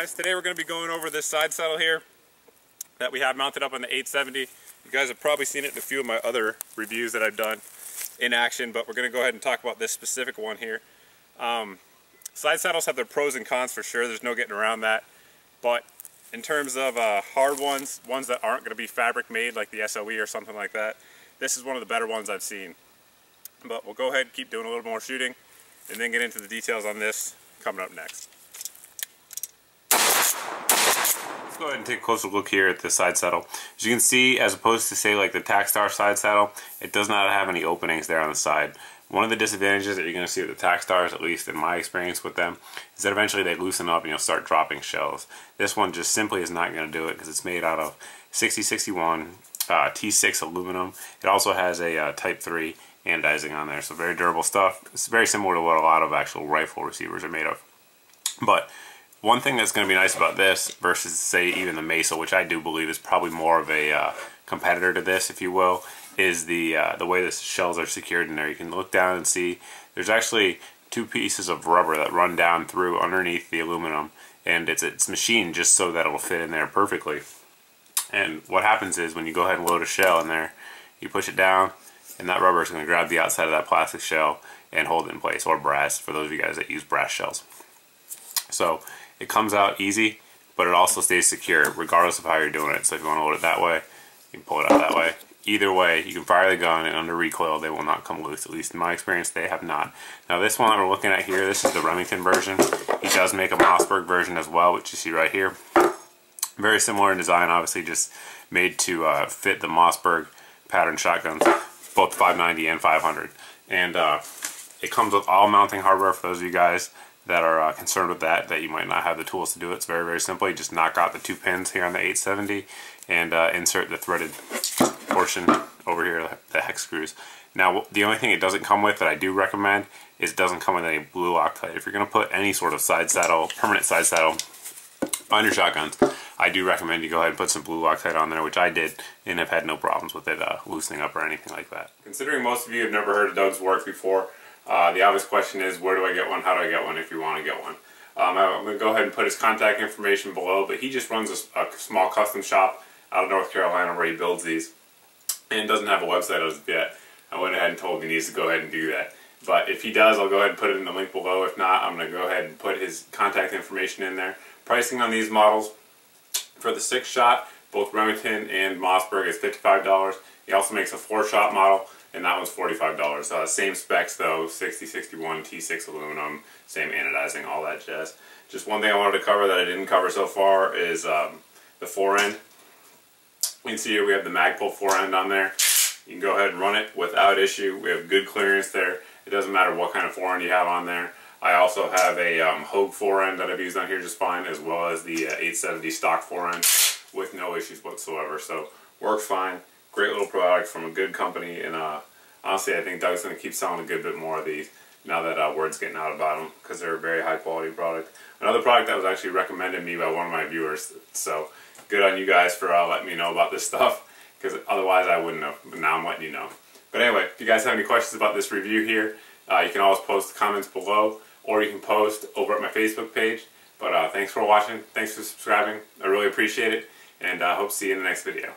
guys. Today we're going to be going over this side saddle here that we have mounted up on the 870. You guys have probably seen it in a few of my other reviews that I've done in action, but we're going to go ahead and talk about this specific one here. Side saddles have their pros and cons for sure. There's no getting around that. But in terms of hard ones, ones that aren't going to be fabric made like the SOE or something like that, this is one of the better ones I've seen. But we'll go ahead and keep doing a little more shooting and then get into the details on this coming up next. Let's go ahead and take a closer look here at the side saddle. As you can see, as opposed to say like the Tacstar side saddle, it does not have any openings there on the side. One of the disadvantages that you're going to see with the Tacstar, at least in my experience with them, is that eventually they loosen up and you'll start dropping shells. This one just simply is not going to do it because it's made out of 6061 T6 aluminum. It also has a Type 3 anodizing on there, so very durable stuff. It's very similar to what a lot of actual rifle receivers are made of. But one thing that's going to be nice about this versus, say, even the Mesa, which I do believe is probably more of a competitor to this, if you will, is the way the shells are secured in there. You can look down and see there's actually two pieces of rubber that run down through underneath the aluminum, and it's machined just so that it'll fit in there perfectly. And what happens is when you go ahead and load a shell in there, you push it down, and that rubber is going to grab the outside of that plastic shell and hold it in place, or brass, for those of you guys that use brass shells. So it comes out easy, but it also stays secure regardless of how you're doing it. So if you want to load it that way, you can pull it out that way. Either way, you can fire the gun, and under recoil they will not come loose. At least in my experience, they have not. Now this one that we're looking at here, this is the Remington version. He does make a Mossberg version as well, which you see right here. Very similar in design, obviously just made to fit the Mossberg pattern shotguns, both 590 and 500. And it comes with all mounting hardware for those of you guys that are concerned with that you might not have the tools to do it. It's very, very simple. You just knock out the two pins here on the 870 and insert the threaded portion over here, the hex screws. Now, the only thing it doesn't come with that I do recommend is it doesn't come with any blue Loctite. If you're going to put any sort of side saddle, permanent side saddle, on your shotguns, I do recommend you go ahead and put some blue Loctite on there, which I did, and have had no problems with it loosening up or anything like that. Considering most of you have never heard of Doug's work before, the obvious question is, where do I get one? How do I get one if you want to get one? I'm going to go ahead and put his contact information below, but he just runs a small custom shop out of North Carolina where he builds these, and doesn't have a website as of yet. I went ahead and told him he needs to go ahead and do that. But if he does, I'll go ahead and put it in the link below. If not, I'm going to go ahead and put his contact information in there. Pricing on these models for the 6-shot, both Remington and Mossberg, is $55. He also makes a 4-shot model, and that one's $45. Same specs though, 6061 T6 aluminum, same anodizing, all that jazz. Just one thing I wanted to cover that I didn't cover so far is the forend. You can see here we have the Magpul forend on there. You can go ahead and run it without issue. We have good clearance there. It doesn't matter what kind of forend you have on there. I also have a Hogue forend that I've used on here just fine, as well as the 870 stock forend with no issues whatsoever. So works fine. Great little product from a good company, and honestly, I think Doug's going to keep selling a good bit more of these now that word's getting out about them, because they're a very high quality product. Another product that was actually recommended me by one of my viewers, so good on you guys for letting me know about this stuff, because otherwise I wouldn't have, but now I'm letting you know. But anyway, if you guys have any questions about this review here, you can always post the comments below, or you can post over at my Facebook page. But thanks for watching, thanks for subscribing, I really appreciate it, and I hope to see you in the next video.